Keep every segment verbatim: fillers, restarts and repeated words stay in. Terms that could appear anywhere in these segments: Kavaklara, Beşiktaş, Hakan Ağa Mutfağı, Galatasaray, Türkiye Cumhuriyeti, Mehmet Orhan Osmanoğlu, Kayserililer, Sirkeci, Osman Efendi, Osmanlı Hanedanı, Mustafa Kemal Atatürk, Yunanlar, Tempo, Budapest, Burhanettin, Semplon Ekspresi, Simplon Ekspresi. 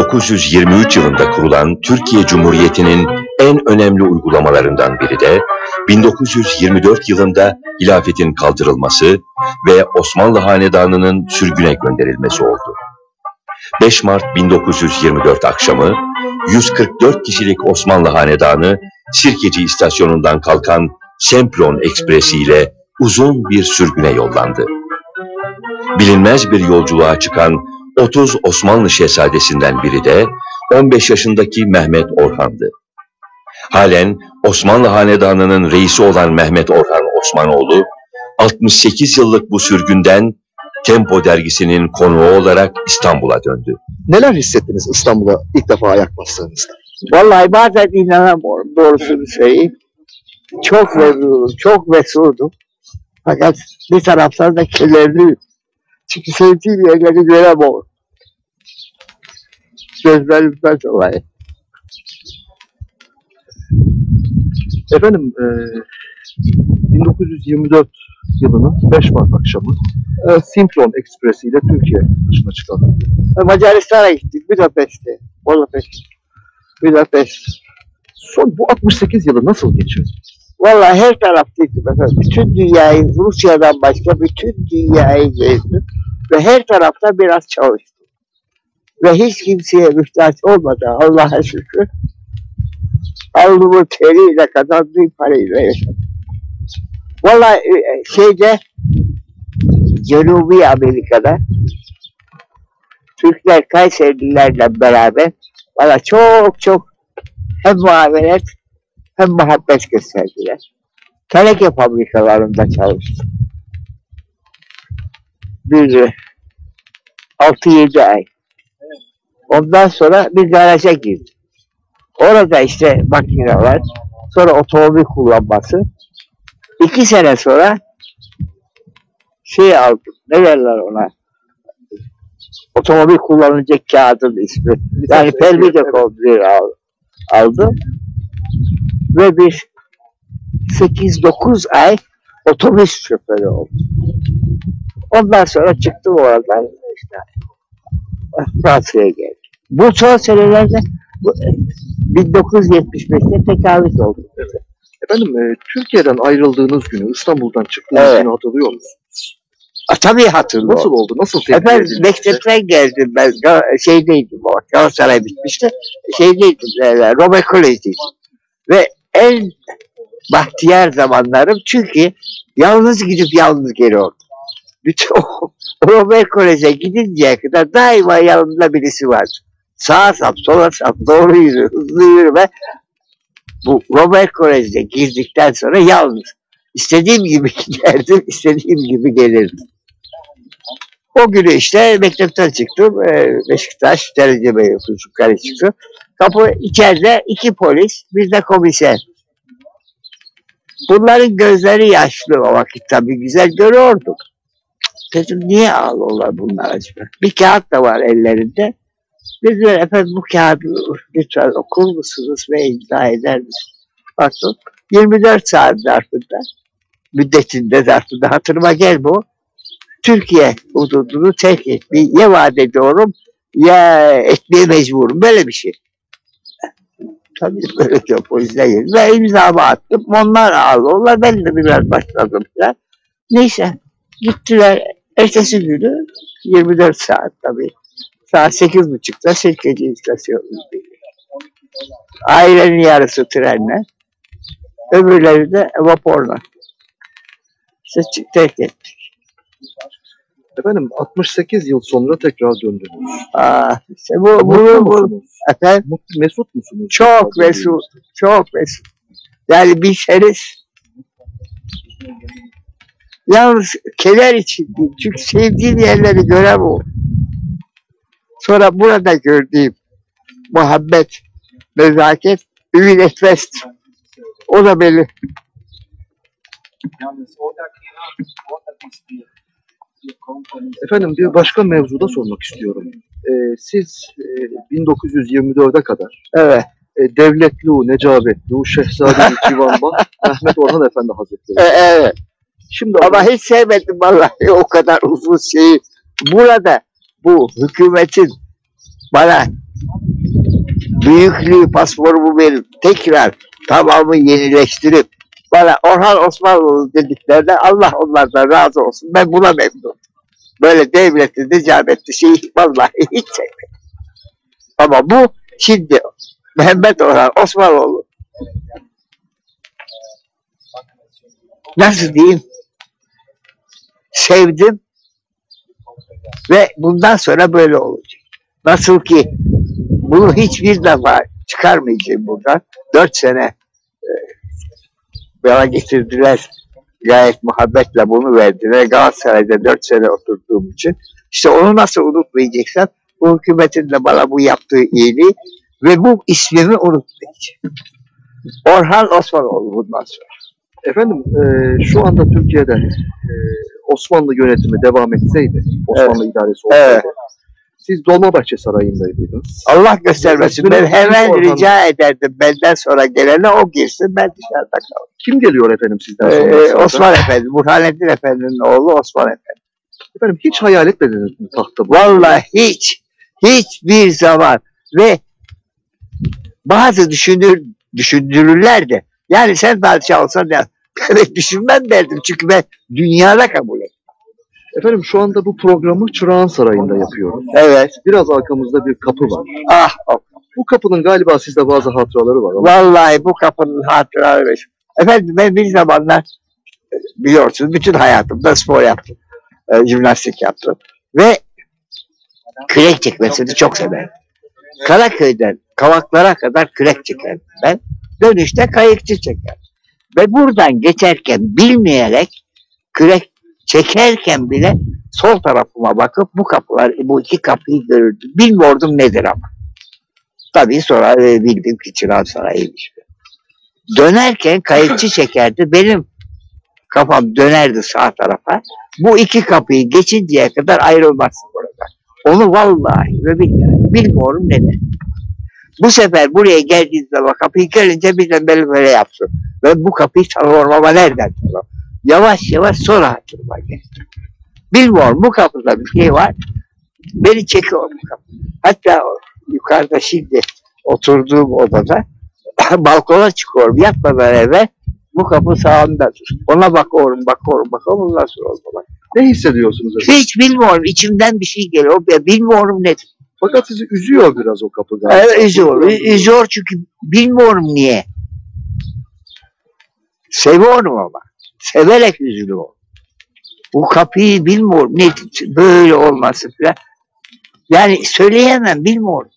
bin dokuz yüz yirmi üç yılında kurulan Türkiye Cumhuriyeti'nin en önemli uygulamalarından biri de bin dokuz yüz yirmi dört yılında hilafetin kaldırılması ve Osmanlı Hanedanı'nın sürgüne gönderilmesi oldu. beş Mart bin dokuz yüz yirmi dört akşamı yüz kırk dört kişilik Osmanlı Hanedanı Sirkeci istasyonundan kalkan Semplon Ekspresi ile uzun bir sürgüne yollandı. Bilinmez bir yolculuğa çıkan otuz Osmanlı şehzadesinden biri de on beş yaşındaki Mehmet Orhan'dı. Halen Osmanlı Hanedanı'nın reisi olan Mehmet Orhan Osmanoğlu, altmış sekiz yıllık bu sürgünden Tempo dergisinin konuğu olarak İstanbul'a döndü. Neler hissettiniz İstanbul'a ilk defa ayak bastığınızda? Vallahi bazen inanamıyorum doğrusunu söyleyeyim. Çok memnunum, çok mesurdum. Fakat bir taraftan da kirlenliyim. Çünkü sevdiğim yerleri göremiyorum. Gözlerimden dolayı. Efendim, bin dokuz yüz yirmi dört yılının beş Mart akşamı Simplon Ekspresi ile Türkiye dışına çıkalım. Macaristan'a gittik, Budapest'e. Budapest. Budapest. Son bu altmış sekiz yılı nasıl geçiyor? Vallahi her taraftaydım efendim. Bütün dünyayı, Rusya'dan başka bütün dünyayı gezdim. Ve her tarafta biraz çalıştım. Ve hiç kimseye mühtaç olmadan Allah'a şükür alnımın teriyle kazandığım parayla yaşadım. Vallahi şeyde Cenubi Amerika'da Türkler Kayserililerle beraber bana çok çok hem muavenet hem muhabbet gösterdiler. Teneke fabrikalarında çalıştım. Bir altı yedi ay. Ondan sonra bir garaja girdim. Orada işte makineler, sonra otomobil kullanması. İki sene sonra şey aldım, ne derler ona? Otomobil kullanılacak kağıdın ismi. Yani permite kontrolü aldım. Ve bir sekiz dokuz ay otobüs şoförü oldum. Ondan sonra çıktım oradan işte Fransa'ya geldim. Bu son senelerde bin dokuz yüz yetmiş beş'te tekalif oldu. Evet. Efendim, e, Türkiye'den ayrıldığınız günü, İstanbul'dan çıktığınız evet. günü hatırlıyor musunuz? A, tabii hatırlıyorum. Nasıl oldu? Nasıl tepki? Efendim, mektepten geldim ben, şeydeydim, Galatasaray bitmişti, şeydeydim, e, Roma Koleji'ydim. Ve en bahtiyar zamanlarım çünkü yalnız gidip yalnız geliyordum. Bütün o Roma Koleji'ye gidinceye kadar daima yanımda birisi vardı. Sağa sap, sola sap, doğru yürü, hızlı yürüme. Bu Roma Koleji'ne girdikten sonra yalnız istediğim gibi giderdim, istediğim gibi gelirdim. O günü işte mektepten çıktım, Beşiktaş dereceme yukarı çıktım. Kapı içeride iki polis, bir de komiser. Bunların gözleri yaşlı o vakit tabii, güzel görüyorduk. Dedim niye ağlıyorlar bunlar acaba? Bir kağıt da var ellerinde. Dediler efendim bu kağıdı lütfen okur musunuz ve imza eder misiniz? Baktım yirmi dört saat zarfında, müddetinde zarfında hatırıma gel bu. Türkiye hududunu terk etmeyi ya vaat ediyorum ya etmeye mecburum. Böyle bir şey. Tabii böyle diyor polisler geldi. Ve imzamı attım. Onlar ağlıyorlar. Ben de biraz başladım falan. Neyse gittiler. Ertesi günü yirmi dört saat tabii. Saat sekiz buçukta Sirkeci istasyonundaydı. Ailenin yarısı trenle, öbürleri de vaporla. İşte terk ettik. Efendim altmış sekiz yıl sonra tekrar döndünüz. Aa, işte bu, bunu, bu, efendim, mesut musunuz? Çok mesut, çok mesut. Yani bilseniz, yalnız keder için değil, çünkü sevdiğim yerleri gören o. Sonra burada gördüğüm muhabbet, nezaket, ümit etmez. O da beni. Efendim bir başka mevzuda sormak istiyorum. Ee, siz e, bin dokuz yüz yirmi dört'e kadar evet. e, Devletlu, Necabetlu, Şehzade Civanban, Mehmet Orhan Efendi Hazretleri. E, evet. Şimdi ama hiç sevmedim vallahi o kadar uzun şeyi. Burada bu hükümetin bana büyüklüğü pasporumu verip tekrar tamamı yenileştirip bana Orhan Osmanoğlu dediklerine Allah onlardan razı olsun. Ben buna memnunum. Böyle devlette icabetli şeyi vallahi hiç çekmedim. Ama bu şimdi Mehmet Orhan Osmanoğlu nasıl diyeyim? Sevdim ve bundan sonra böyle olacak. Nasıl ki bunu hiçbir defa çıkarmayacağım buradan. Dört sene bana getirdiler. Gayet muhabbetle bunu verdiler. Galatasaray'da dört sene oturduğum için. İşte onu nasıl unutmayacaksam bu hükümetin de bana bu yaptığı iyiliği ve bu ismimi unutmayacağım. Orhan Osmanoğlu bundan sonra. Efendim e, şu anda Türkiye'de e, Osmanlı yönetimi devam etseydi, Osmanlı evet. idaresi olsaydı, evet. siz Dolmabahçe Sarayı'ndaydınız. Allah göstermesin, ben hemen Orhan... rica ederdim benden sonra gelene o girsin, ben dışarıda kaldım. Kim geliyor efendim sizden sonra? Ee, Osman Efendi, Burhanettin Efendi'nin oğlu Osman Efendi. Efendim hiç hayal etmediniz mi tahta bu? Vallahi hiç, hiçbir zaman ve bazı düşünür, düşündürürler de. Yani sen padişah olsan ya, evet düşünmem derdim çünkü ben dünyada kabul ettim. Efendim şu anda bu programı Çırağan Sarayı'nda yapıyoruz. Evet. Biraz arkamızda bir kapı var. Ah, ah. Bu kapının galiba sizde bazı hatıraları var. Vallahi bu kapının hatıraları var. Efendim ben bir zamanlar biliyorsunuz bütün hayatımda spor yaptım. E, jimnastik yaptım. Ve kürek çekmesini çok severim. Karaköy'den Kavaklara kadar kürek çekerim ben. Dönüşte kayıkçı çeker. Ve buradan geçerken bilmeyerek kürek çekerken bile sol tarafıma bakıp bu kapılar, bu iki kapıyı görürdüm. Bilmiyordum nedir ama. Tabii sonra bildim ki Çırağan Sarayı'ymış. Dönerken kayıkçı çekerdi. Benim kafam dönerdi sağ tarafa. Bu iki kapıyı geçinceye kadar ayrılmazsın orada. Onu vallahi ve bilmiyorum. Bilmiyorum nedir. Bu sefer buraya geldiğiniz zaman kapıyı görünce birden beni böyle yapsın. Ben bu kapıyı sormama nereden sormam? Yavaş yavaş sonra hatırıma geçtim. Bilmiyorum bu kapıda bir şey var. Beni çekiyor bu kapı. Hatta yukarıda şimdi oturduğum odada balkona çıkıyorum. Yatmadan evvel bu kapı sağımdadır. Ona bakıyorum, bakıyorum, bakıyorum. Ondan sonra oldu. Ne hissediyorsunuz? Efendim? Hiç bilmiyorum. İçimden bir şey geliyor. Bilmiyorum nedir. Fakat sizi üzüyor biraz o kapı galiba. Evet üzüyor. Üzüyor çünkü bilmiyorum niye. Seviyorum ama. Severek üzülüyor. Bu kapıyı bilmiyorum. Ne, böyle olması falan. Yani söyleyemem bilmiyorum.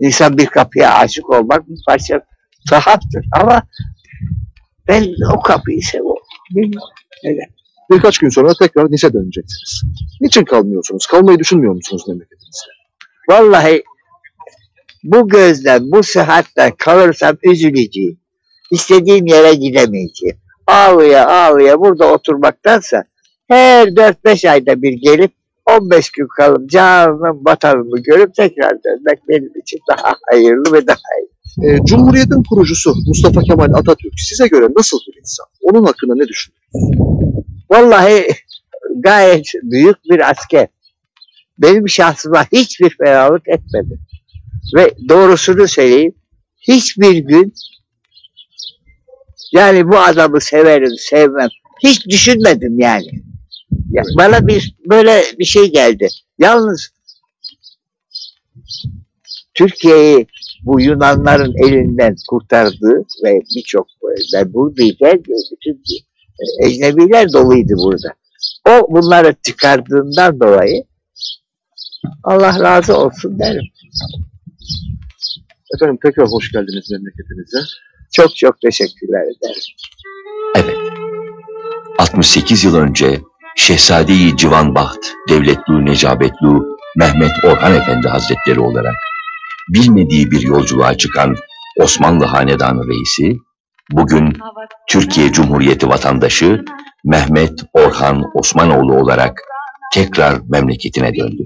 İnsan bir kapıya aşık olmak bir parça sahaptır. Ama ben o kapıyı seviyorum. Bilmiyorum. Neden? Birkaç gün sonra tekrar Nice döneceksiniz. Niçin kalmıyorsunuz? Kalmayı düşünmüyor musunuz memleketinizde? Vallahi bu gözle, bu sıhhatle kalırsam üzüleceğim. İstediğim yere gidemeyeceğim. Ağlıya ağlıya burada oturmaktansa her dört beş ayda bir gelip on beş gün kalıp canımın vatanımı görüp tekrar dönmek benim için daha hayırlı ve daha iyi. E, Cumhuriyet'in kurucusu Mustafa Kemal Atatürk size göre nasıl bir insan? Onun hakkında ne düşünüyorsunuz? Vallahi gayet büyük bir asker. Benim şahsıma hiçbir fenalık etmedi. Ve doğrusunu söyleyeyim. Hiçbir gün yani bu adamı severim, sevmem. Hiç düşünmedim yani. Ya bana bir böyle bir şey geldi. Yalnız Türkiye'yi bu Yunanların elinden kurtardığı ve birçok ben buradayken bütün ecnebiler doluydu burada. O bunları çıkardığından dolayı Allah razı olsun derim. Efendim tekrar hoş geldiniz memleketinize. Çok çok teşekkürler ederim. Evet. altmış sekiz yıl önce Şehzade-i Civanbaht Devletlu Necabetlu Mehmet Orhan Efendi Hazretleri olarak bilmediği bir yolculuğa çıkan Osmanlı Hanedanı Reisi bugün Türkiye Cumhuriyeti vatandaşı Mehmet Orhan Osmanoğlu olarak tekrar memleketine döndü.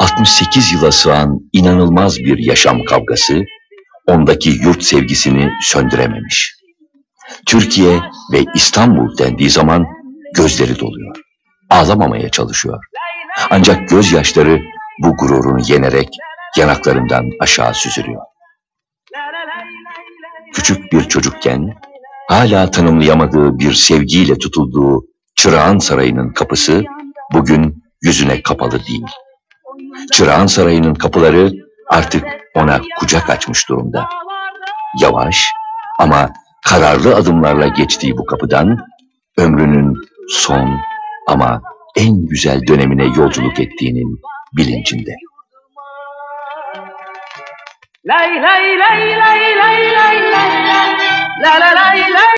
altmış sekiz yıla sığan inanılmaz bir yaşam kavgası ondaki yurt sevgisini söndürememiş. Türkiye ve İstanbul dendiği zaman gözleri doluyor. Ağlamamaya çalışıyor. Ancak gözyaşları bu gururunu yenerek yanaklarından aşağı süzülüyor. Küçük bir çocukken hala tanımlayamadığı bir sevgiyle tutulduğu Çırağan Sarayı'nın kapısı bugün yüzüne kapalı değil. Çırağan Sarayı'nın kapıları artık ona kucak açmış durumda. Yavaş ama kararlı adımlarla geçtiği bu kapıdan ömrünün son ama en güzel dönemine yolculuk ettiğinin bilincinde. Lay lay lay lay lay lay lay lay lay lay lay.